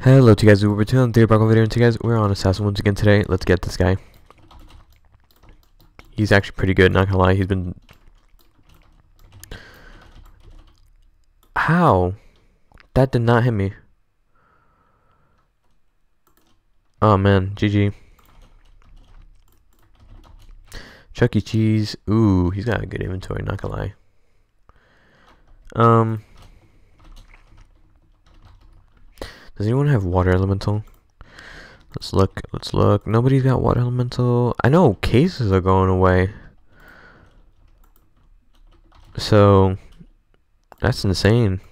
Hello to you guys, we're returning to the back video, and to you guys, we're on Assassin once again today. Let's get this guy. He's actually pretty good, not gonna lie, he's been... How? That did not hit me. Oh man, GG. Chuck E. Cheese, ooh, he's got a good inventory, not gonna lie. Does anyone have Water Elemental? Let's look, let's look. Nobody's got Water Elemental. I know cases are going away. So, that's insane.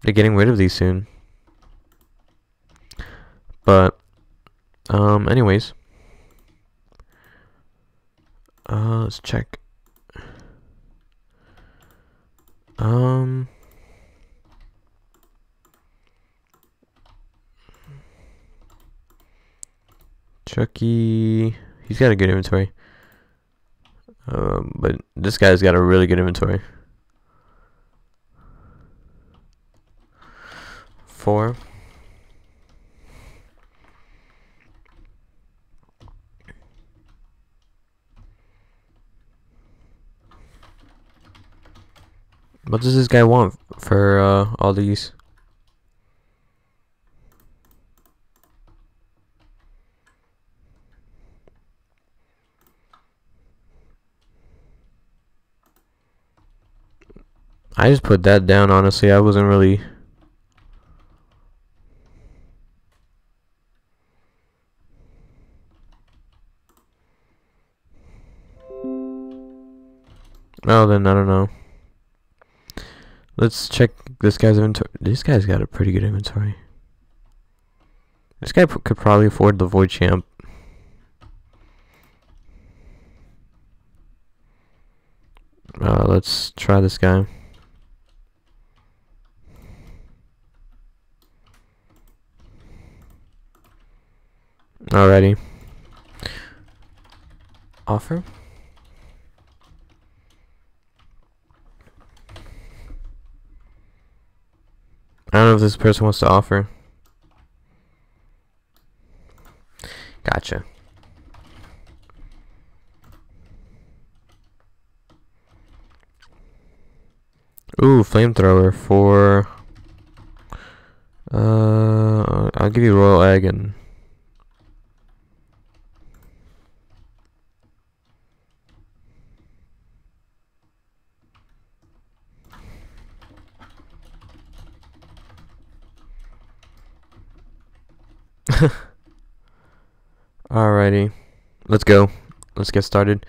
They're getting rid of these soon. But, anyways. Let's check. Chucky, he's got a good inventory, but this guy's got a really good inventory. 4. What does this guy want for all these? I just put that down, honestly. I wasn't really... Oh, then I don't know. Let's check this guy's inventory. This guy's got a pretty good inventory. This guy could probably afford the Void Champ. Let's try this guy. Alrighty. Offer. I don't know if this person wants to offer. Gotcha. Ooh, flamethrower for... I'll give you royal egg and... Alrighty, let's go. Let's get started.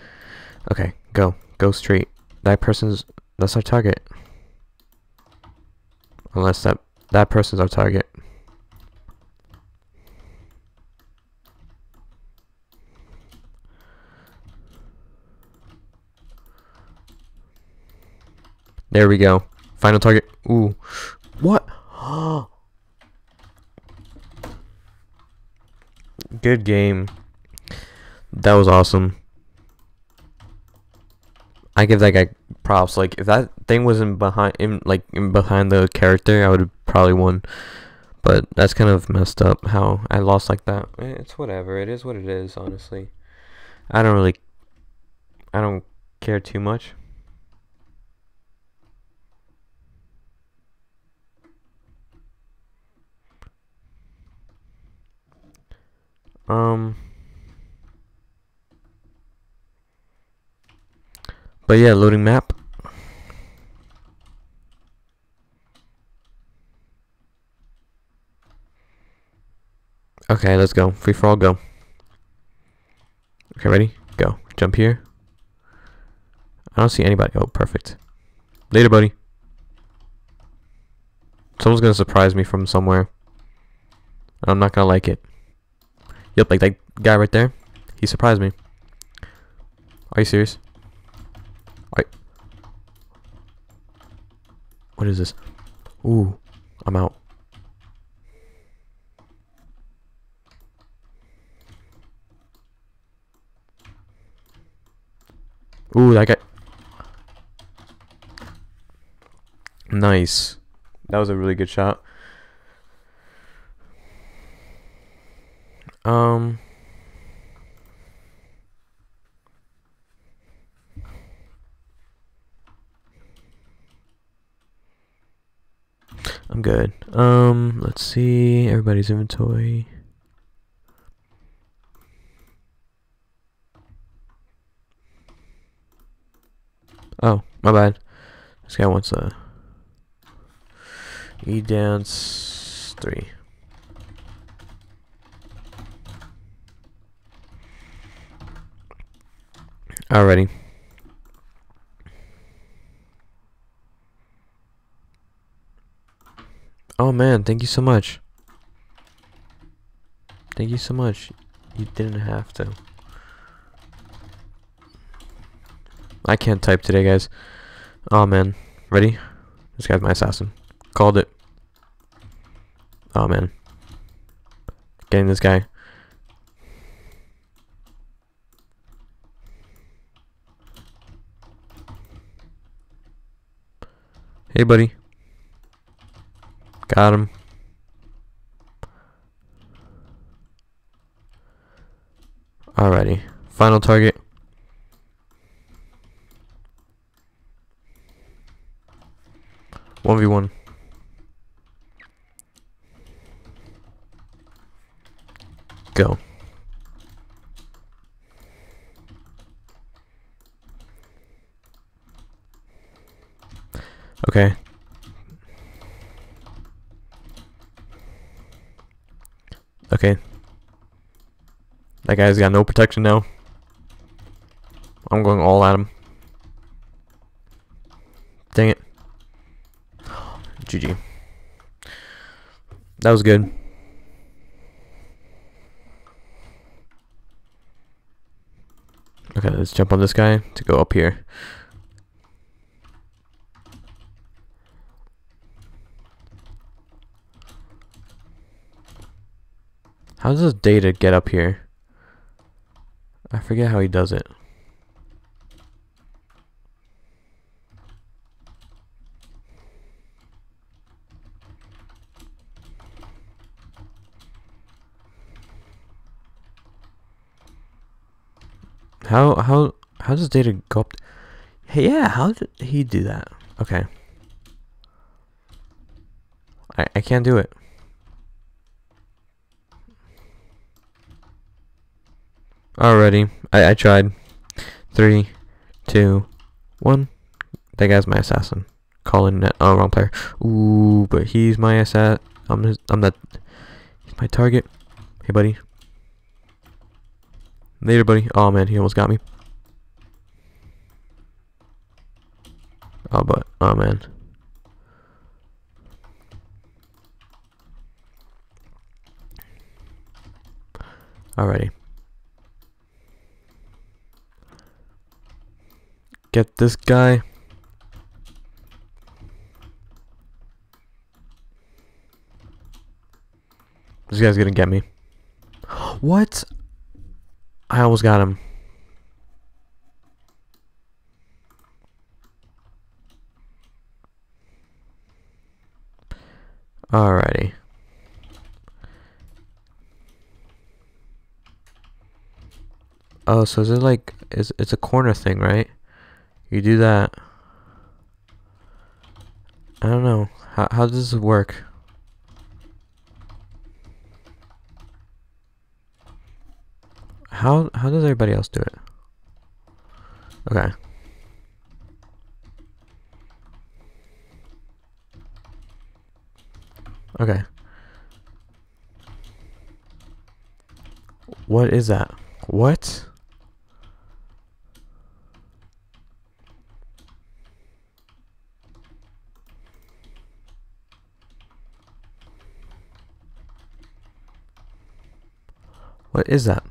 Okay, go. Go straight. That's our target. Unless that person's our target. There we go. Final target. Ooh. What? Good game. That was awesome. I give that guy props. Like, if that thing wasn't behind the character, I would have probably won. But that's kind of messed up how I lost like that. It's whatever. It is what it is, honestly. I don't care too much. But yeah, loading map. Okay, let's go. Free for all, go. Okay, ready? Go. Jump here. I don't see anybody. Oh, perfect. Later, buddy. Someone's gonna surprise me from somewhere. I'm not gonna like it. Yep, like that guy right there. He surprised me. Are you serious? Alright. What is this? Ooh, I'm out. Ooh, that guy. Nice. That was a really good shot. I'm good. Let's see everybody's inventory. Oh, my bad. This guy wants a E dance 3. Alrighty. Oh man, thank you so much. Thank you so much. You didn't have to. I can't type today, guys. Oh man. Ready? This guy's my assassin. Called it. Oh man. Getting this guy. Hey, buddy. Got him. Alrighty. Final target. One v one. Go. Okay. Okay. That guy's got no protection now. I'm going all at him. Dang it. GG. That was good. Okay, let's jump on this guy to go up here. How does this data get up here? I forget how he does it. How does data go up? Hey, yeah, how did he do that? Okay. I can't do it. Alrighty, I tried. 3, 2, 1. That guy's my assassin. Calling that. Oh, wrong player. Ooh, but he's my assassin. He's my target. Hey, buddy. Later, buddy. Oh man, he almost got me. Oh, but oh man. Alrighty. Get this guy. This guy's gonna get me. What? I almost got him. Alrighty. Oh, so is it like it's a corner thing, right? You do that. I don't know. How does this work? How does everybody else do it? Okay. Okay. What is that? What? What is that?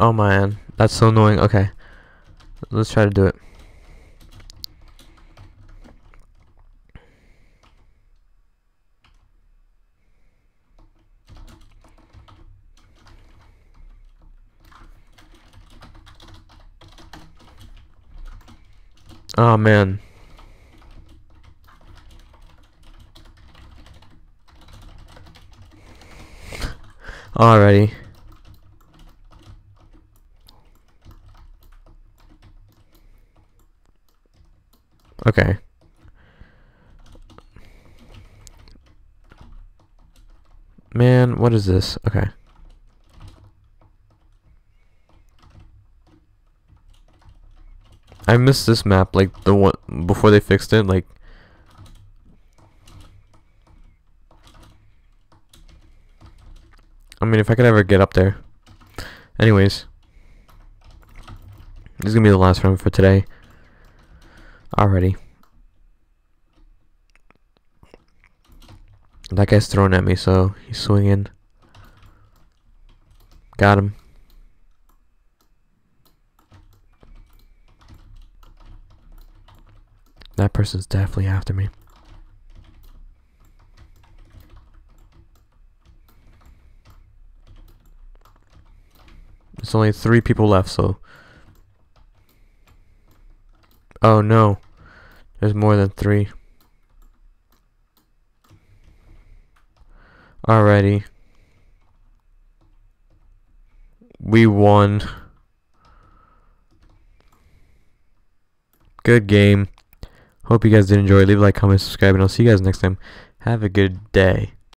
Oh man, that's so annoying. Okay, let's try to do it. Oh man. Alrighty. Okay. Man, what is this? Okay. I missed this map, like the one before they fixed it, like. I mean, if I could ever get up there. Anyways. This is gonna be the last round for today. Alrighty. That guy's throwing at me, so he's swinging. Got him. That person's definitely after me. There's only 3 people left, so... Oh no. There's more than 3. Alrighty. We won. Good game. Hope you guys did enjoy. Leave a like, comment, subscribe, and I'll see you guys next time. Have a good day.